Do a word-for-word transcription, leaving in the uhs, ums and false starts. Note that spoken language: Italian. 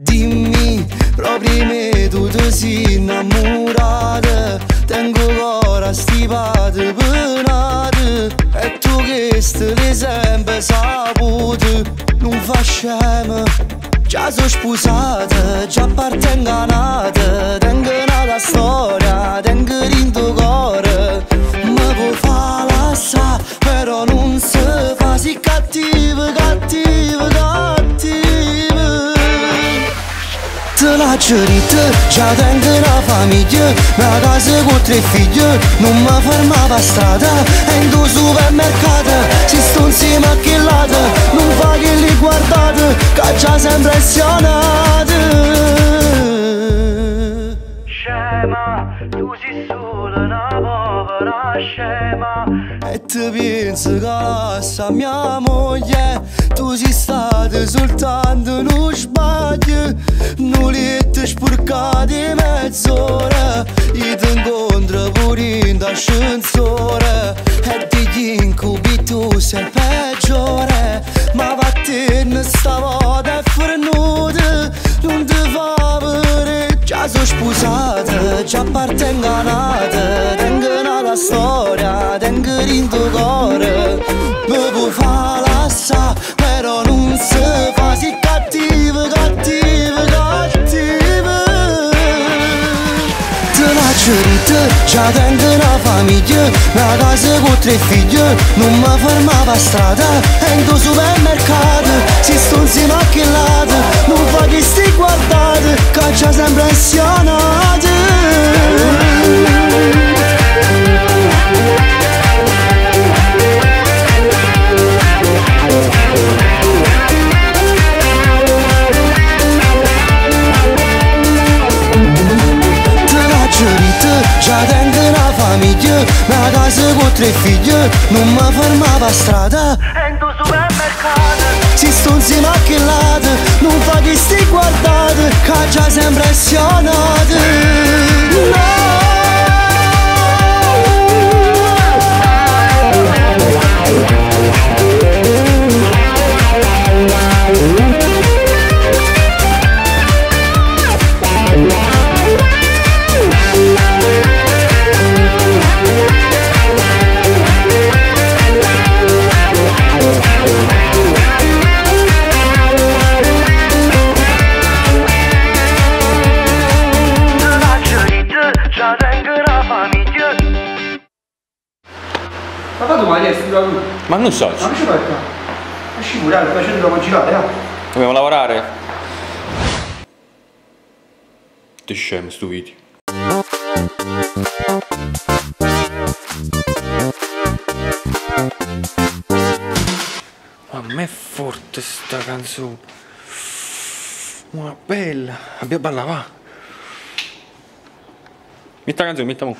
Dimmi, proprio me tu ti sei innamorata, tengo cora stipata penata, e tu che stai sempre saputa, non fa scema, già sono sposata, già appartengo a nata, tengo nata storia, tengo rinto cuore, mi può far lasciare, però non si fa, si cattiva, cattiva, cattiva. La cerita, già tengo una famiglia, una casa con tre figli, non mi fermava a strada, e in due supermercati, ci sto insieme a chillata, non fa che li guardate, che già sempre ssionate. Scema, tu sei solo una povera scema, e ti pensi che sa mia moglie, tu sei stata soltanto uno sbaglio. Non li ti sporcati mezz'ora, io ti incontro pure in ascensore, e ti incubi tu sei peggiore, ma vattene stavolta è frenuta, non ti fa pure, già sono sposata, già appartengo a nata, tengo nata storia, tengo in tuo cuore, mi può far lasciare, però non si fa si cattiva, cattiva. Già tengo una famiglia, una casa con tre figli, non mi fermava a strada, e in due supermercati, si sto insieme a chillata, non fa che sti guardate, che già sempre ssionate. Già tengo una famiglia, una casa con tre figli, non mi fermava a strada, e in due supermercati, si sto insieme a chillata, non fa che sti guardate, che già sempre ssionate. No. Ma tu Maria hai studiato tu? Ma non so. Ma non ci fai qua? Ma ci pure, stai facendo la girata, eh? Dobbiamo lavorare? Ti scemo sto video. Ma me è forte sta canzone. Ma bella. Abbiamo balla, va. Metta canzone, metta mo.